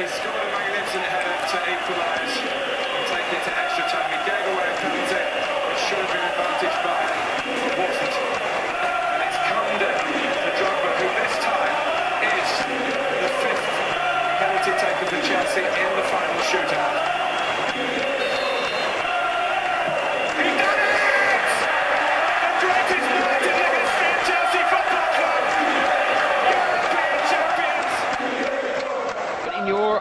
He scored a magnificent header to equalise and take it to extra time. He gave away a penalty, which should have been advantage by it wasn't. And it's come down to Drogba, who this time is the fifth penalty taken for Chelsea in the final shootout.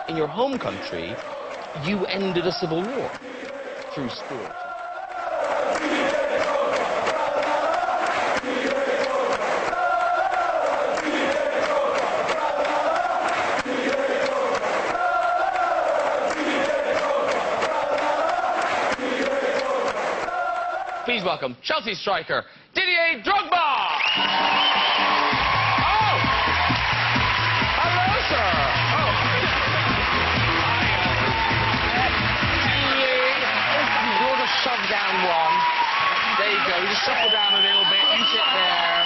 In your home country, you ended a civil war through sport. Please welcome Chelsea striker Didier Drogba! Shove down one. There you go. You just shuffle down a little bit. You sit there.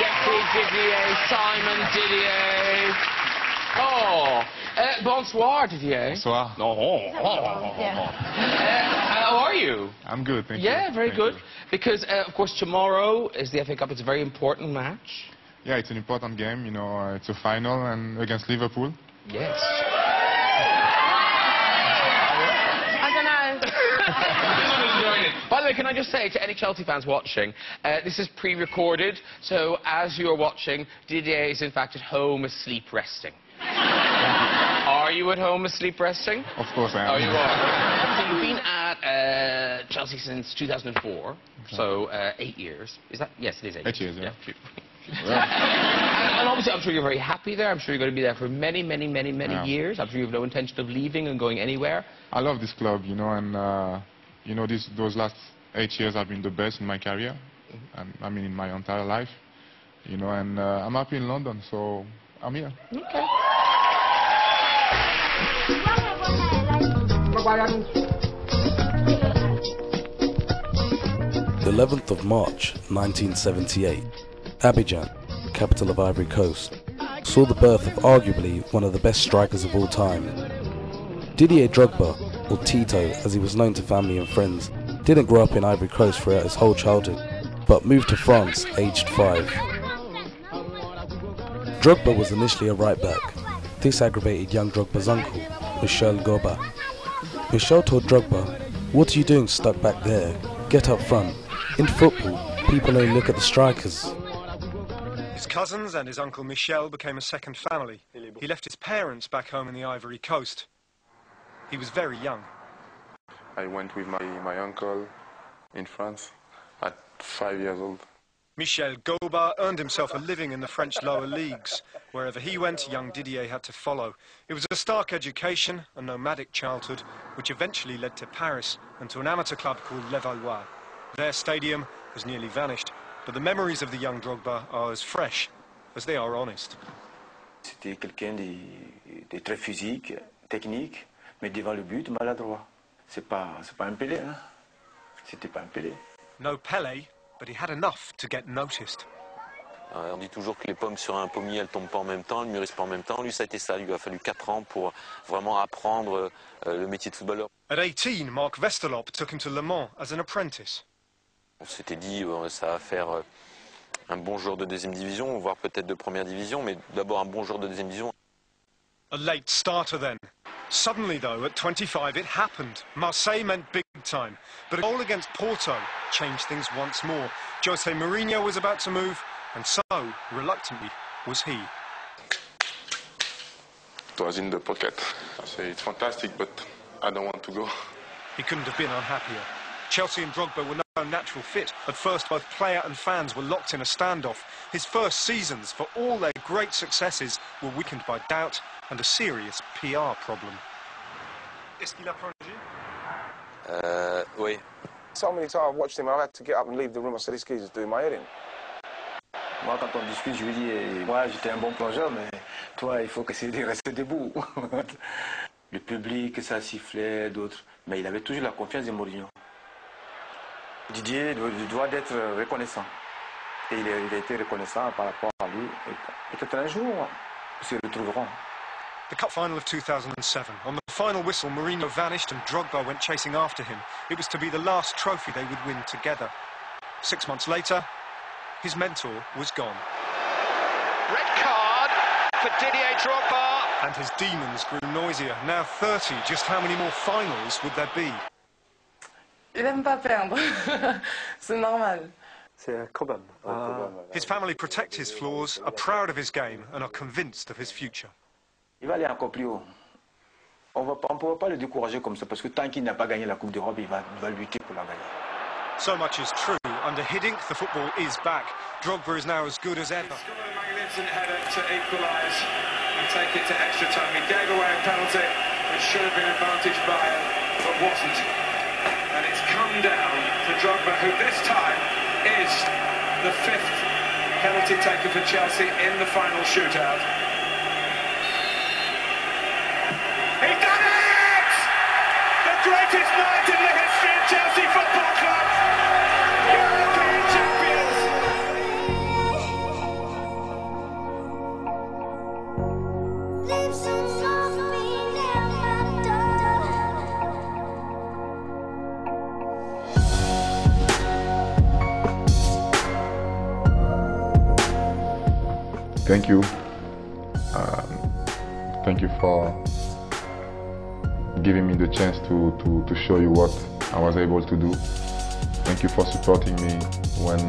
Jeffrey, Didier, Simon, Didier. Oh. Bonsoir, Didier. Bonsoir. How are you? I'm good, thank you. Yeah, very good. Because, of course, tomorrow is the FA Cup. It's a very important match. Yeah, it's an important game. You know, it's a final and against Liverpool. Yes. By the way, can I just say to any Chelsea fans watching, this is pre-recorded, so as you're watching, Didier is in fact at home asleep resting. Are you at home asleep resting? Of course I am. Oh, you are. So you've been at Chelsea since 2004, okay. So 8 years. Is that? Yes, it is 8 years. 8 years, yeah. And obviously, I'm sure you're very happy there. I'm sure you're going to be there for many, many, many, many years. I'm sure you have no intention of leaving and going anywhere. I love this club, you know, and... You know, those last 8 years have been the best in my career, and I mean in my entire life. You know, and I'm happy in London, so I'm here. Okay. The 11th of March, 1978, Abidjan, capital of Ivory Coast, saw the birth of arguably one of the best strikers of all time. Didier Drogba, or Tito, as he was known to family and friends, didn't grow up in Ivory Coast throughout his whole childhood, but moved to France aged 5. Drogba was initially a right-back. This aggravated young Drogba's uncle, Michel Goba. Michel told Drogba, "What are you doing stuck back there? Get up front. In football, people only look at the strikers." His cousins and his uncle Michel became a second family. He left his parents back home in the Ivory Coast. He was very young. I went with my uncle in France at 5 years old. Michel Goba earned himself a living in the French lower leagues. Wherever he went, young Didier had to follow. It was a stark education, a nomadic childhood, which eventually led to Paris and to an amateur club called Levallois. Their stadium has nearly vanished, but the memories of the young Drogba are as fresh as they are honest. C'était quelqu'un de très physique, technique. Mais devant le but, maladroit. C'est pas un Pele, hein? C'était pas un Pele. No Pele, but he had enough to get noticed. On dit toujours que les pommes sur un pommier, elles tombent pas en même temps, elles mûrissent pas en même temps. Lui, ça a été ça. Il lui a fallu 4 ans pour vraiment apprendre le métier de footballeur. At 18, Mark Vestelop took him to Le Mans as an apprentice. On s'était dit, ça va faire un bon joueur de deuxième division, voire peut-être de première division, mais d'abord un bon joueur de deuxième division. A late starter then. Suddenly, though, at 25, it happened. Marseille meant big time. But a goal against Porto changed things once more. Jose Mourinho was about to move, and so, reluctantly, was he. It was in the pocket. I say it's fantastic, but I don't want to go. He couldn't have been unhappier. Chelsea and Drogba were no natural fit. At first, both player and fans were locked in a standoff. His first seasons, for all their great successes, were weakened by doubt and a serious PR problem. Is he oui. So many times I've watched him, I've had to get up and leave the room. I said, this kid's doing my head in. Moi, quand on discute, je lui dis, moi, j'étais un bon plongeur, mais toi, il faut essayer de rester debout. Le public, ça sifflait, d'autres. Mais il avait toujours la confiance de Mourinho. Didier doit être reconnaissant. Et il a été reconnaissant par rapport à lui. Et peut-être un jour, ils se retrouveront. The cup final of 2007. On the final whistle, Mourinho vanished and Drogba went chasing after him. It was to be the last trophy they would win together. 6 months later, his mentor was gone. Red card for Didier Drogba. And his demons grew noisier. Now 30, just how many more finals would there be? Il aime pas perdre. C'est normal. His family protect his flaws, are proud of his game and are convinced of his future. Il va aller encore plus haut. On ne peut pas le décourager comme ça parce que tant qu'il n'a pas gagné la Coupe d'Europe, il va lutter pour la gagner. So much is true. Under Hiddink, the football is back. Drogba is now as good as ever. He's got a magnificent header to equalise and take it to extra time. He gave away a penalty that should have been advantaged by him, but wasn't. And it's come down to Drogba, who this time is the fifth penalty taken for Chelsea in the final shootout. He done it! The greatest night in the history of Chelsea Football Club! European champions! Thank you. Thank you for giving me the chance to show you what I was able to do. Thank you for supporting me when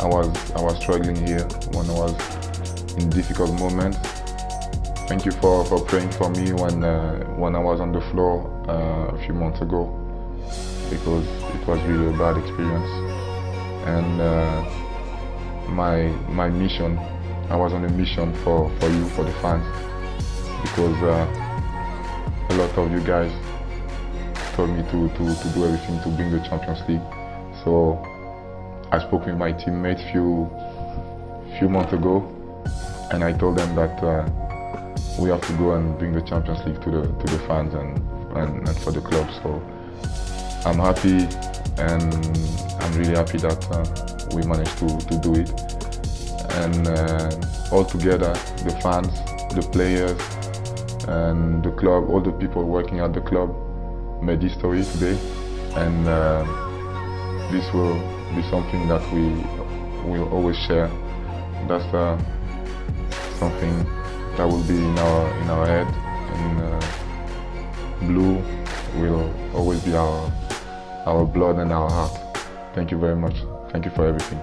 I was struggling here, when I was in difficult moments. Thank you for praying for me when I was on the floor a few months ago, because it was really a bad experience. And my mission, I was on a mission for you, for the fans, because a lot of you guys told me to do everything to bring the Champions League. So I spoke with my teammates few months ago, and I told them that we have to go and bring the Champions League to the fans and for the club. So I'm happy, and I'm really happy that we managed to do it. And all together, the fans, the players, and the club, all the people working at the club, made history today, and this will be something that we will always share. That's something that will be in our head, and blue will always be our blood and our heart. Thank you very much. Thank you for everything.